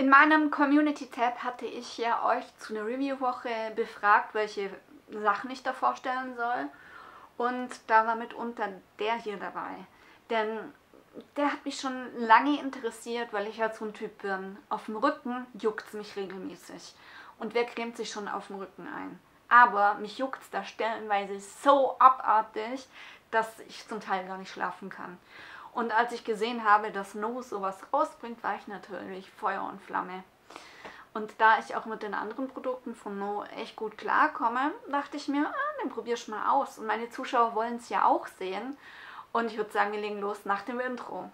In meinem Community-Tab hatte ich ja euch zu einer Review-Woche befragt, welche Sachen ich da vorstellen soll. Und da war mitunter der hier dabei. Denn der hat mich schon lange interessiert, weil ich ja so ein Typ bin. Auf dem Rücken juckt es mich regelmäßig. Und wer cremt sich schon auf dem Rücken ein? Aber mich juckt es da stellenweise so abartig, dass ich zum Teil gar nicht schlafen kann. Und als ich gesehen habe, dass No sowas rausbringt, war ich natürlich Feuer und Flamme. Und da ich auch mit den anderen Produkten von No echt gut klarkomme, dachte ich mir, dann probier ich mal aus. Und meine Zuschauer wollen es ja auch sehen. Und ich würde sagen, wir legen los nach dem Intro.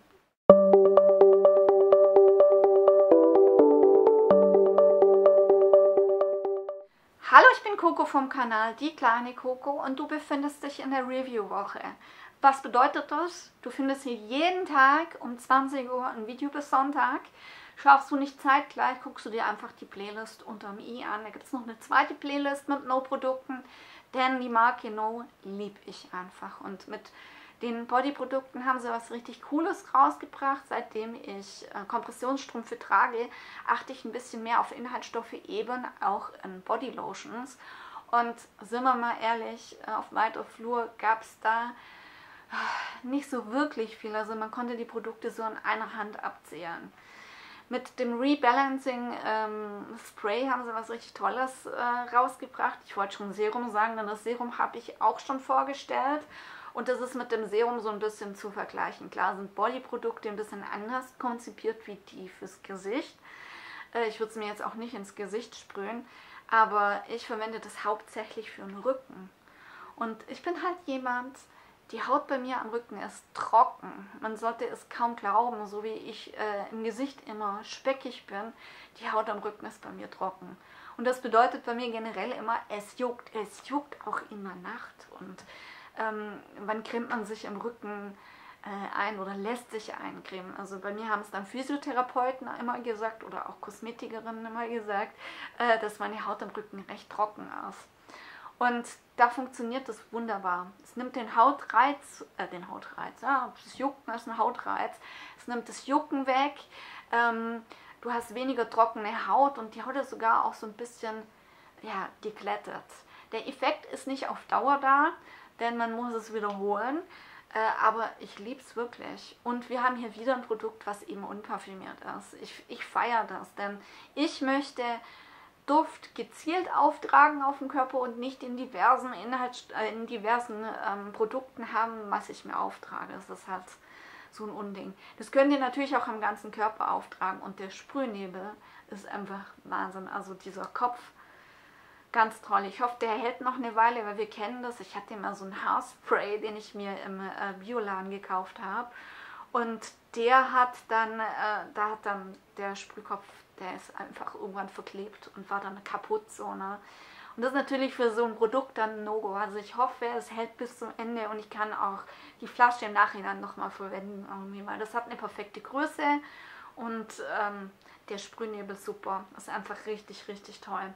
Hallo, ich bin Coco vom Kanal Die kleine Coco und du befindest dich in der Review-Woche. Was bedeutet das? Du findest hier jeden Tag um 20 Uhr ein Video bis Sonntag. Schaffst du nicht zeitgleich, guckst du dir einfach die Playlist unterm i an. Da gibt es noch eine zweite Playlist mit No-Produkten, denn die Marke No liebe ich einfach. Und mit den Body-Produkten haben sie was richtig Cooles rausgebracht. Seitdem ich Kompressionsstrümpfe trage, achte ich ein bisschen mehr auf Inhaltsstoffe, eben auch in Bodylotions. Und sind wir mal ehrlich, auf weiter Flur gab es da nicht so wirklich viel, also man konnte die Produkte so in einer Hand abzählen. Mit dem Rebalancing Spray haben sie was richtig Tolles rausgebracht. Ich wollte schon Serum sagen, denn das Serum habe ich auch schon vorgestellt. Und das ist mit dem Serum so ein bisschen zu vergleichen. Klar sind Body-Produkte ein bisschen anders konzipiert wie die fürs Gesicht. Ich würde es mir jetzt auch nicht ins Gesicht sprühen, aber ich verwende das hauptsächlich für den Rücken. Und ich bin halt jemand, die Haut bei mir am Rücken ist trocken. Man sollte es kaum glauben, so wie ich im Gesicht immer speckig bin. Die Haut am Rücken ist bei mir trocken. Und das bedeutet bei mir generell immer, es juckt. Es juckt auch in der Nacht. Und wann cremt man sich im Rücken ein oder lässt sich eincremen? Also bei mir haben es dann Physiotherapeuten immer gesagt oder auch Kosmetikerinnen immer gesagt, dass meine Haut am Rücken recht trocken ist. Und da funktioniert das wunderbar. Es nimmt den Hautreiz, das Jucken ist ein Hautreiz, es nimmt das Jucken weg, du hast weniger trockene Haut und die Haut ist sogar auch so ein bisschen, ja, geglättet. Der Effekt ist nicht auf Dauer da, denn man muss es wiederholen, aber ich liebe es wirklich. Und wir haben hier wieder ein Produkt, was eben unparfümiert ist. Ich feiere das, denn ich möchte Duft gezielt auftragen auf dem Körper und nicht in diversen, Produkten haben, was ich mir auftrage. Das ist halt so ein Unding. Das könnt ihr natürlich auch am ganzen Körper auftragen und der Sprühnebel ist einfach Wahnsinn. Also dieser Kopf, ganz toll. Ich hoffe, der hält noch eine Weile, weil wir kennen das. Ich hatte immer so ein Haarspray, den ich mir im Bioladen gekauft habe und der hat dann, der Sprühkopf, der ist einfach irgendwann verklebt und war dann kaputt, so, ne? Und das ist natürlich für so ein Produkt dann ein No-Go. Also ich hoffe, es hält bis zum Ende und ich kann auch die Flasche im Nachhinein nochmal verwenden irgendwie, weil das hat eine perfekte Größe und der Sprühnebel ist super. Ist einfach richtig, richtig toll.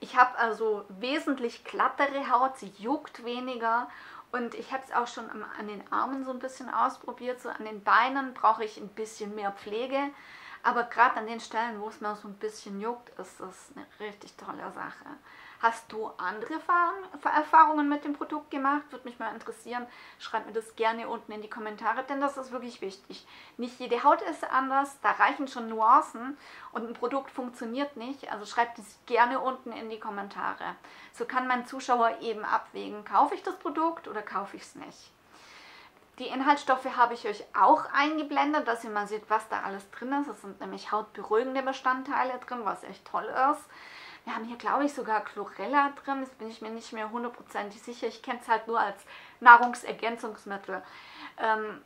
Ich habe also wesentlich glattere Haut, sie juckt weniger. Und ich habe es auch schon an den Armen so ein bisschen ausprobiert. So an den Beinen brauche ich ein bisschen mehr Pflege. Aber gerade an den Stellen, wo es mir so ein bisschen juckt, ist das eine richtig tolle Sache. Hast du andere Erfahrungen mit dem Produkt gemacht? Würde mich mal interessieren. Schreib mir das gerne unten in die Kommentare, denn das ist wirklich wichtig. Nicht jede Haut ist anders, da reichen schon Nuancen und ein Produkt funktioniert nicht. Also schreibt es gerne unten in die Kommentare. So kann mein Zuschauer eben abwägen, kaufe ich das Produkt oder kaufe ich es nicht. Die Inhaltsstoffe habe ich euch auch eingeblendet, dass ihr mal seht, was da alles drin ist. Es sind nämlich hautberuhigende Bestandteile drin, was echt toll ist. Wir haben hier, glaube ich, sogar Chlorella drin. Das bin ich mir nicht mehr hundertprozentig sicher. Ich kenne es halt nur als Nahrungsergänzungsmittel.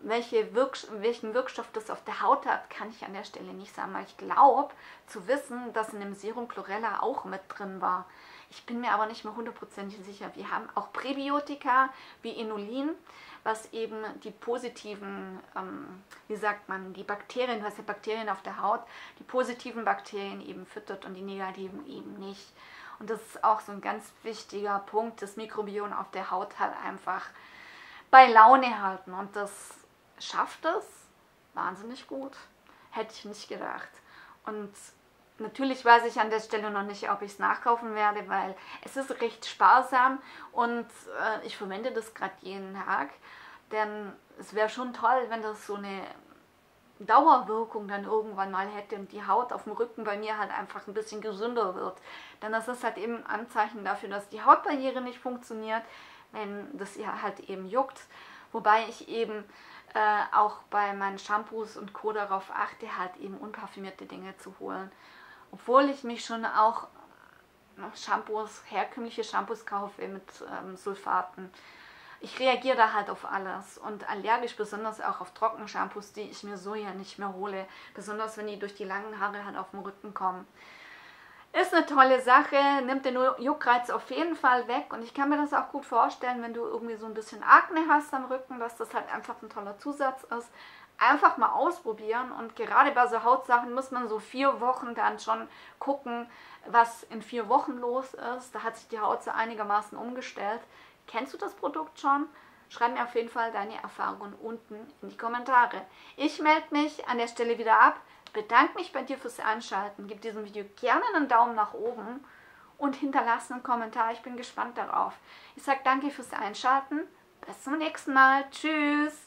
Welchen Wirkstoff das auf der Haut hat, kann ich an der Stelle nicht sagen. Ich glaube zu wissen, dass in dem Serum Chlorella auch mit drin war. Ich bin mir aber nicht mehr hundertprozentig sicher. Wir haben auch Präbiotika wie Inulin, was eben die positiven, die Bakterien, was die Bakterien auf der Haut, die positiven Bakterien eben füttert und die negativen eben nicht. Und das ist auch so ein ganz wichtiger Punkt, das Mikrobiom auf der Haut halt einfach bei Laune halten. Und das schafft es wahnsinnig gut. Hätte ich nicht gedacht. Und natürlich weiß ich an der Stelle noch nicht, ob ich es nachkaufen werde, weil es ist recht sparsam und ich verwende das gerade jeden Tag. Denn es wäre schon toll, wenn das so eine Dauerwirkung dann irgendwann mal hätte und die Haut auf dem Rücken bei mir halt einfach ein bisschen gesünder wird. Denn das ist halt eben ein Anzeichen dafür, dass die Hautbarriere nicht funktioniert, wenn das ihr halt eben juckt. Wobei ich eben auch bei meinen Shampoos und Co. darauf achte, halt eben unparfümierte Dinge zu holen. Obwohl ich mich schon auch Shampoos, herkömmliche Shampoos kaufe mit Sulfaten. Ich reagiere da halt auf alles und allergisch besonders auch auf Trockenshampoos, die ich mir so ja nicht mehr hole. Besonders wenn die durch die langen Haare halt auf den Rücken kommen. Ist eine tolle Sache, nimmt den Juckreiz auf jeden Fall weg und ich kann mir das auch gut vorstellen, wenn du irgendwie so ein bisschen Akne hast am Rücken, dass das halt einfach ein toller Zusatz ist. Einfach mal ausprobieren und gerade bei so Hautsachen muss man so 4 Wochen dann schon gucken, was in 4 Wochen los ist. Da hat sich die Haut so einigermaßen umgestellt. Kennst du das Produkt schon? Schreib mir auf jeden Fall deine Erfahrungen unten in die Kommentare. Ich melde mich an der Stelle wieder ab. Bedanke mich bei dir fürs Einschalten, gib diesem Video gerne einen Daumen nach oben und hinterlasse einen Kommentar, ich bin gespannt darauf. Ich sage danke fürs Einschalten, bis zum nächsten Mal, tschüss!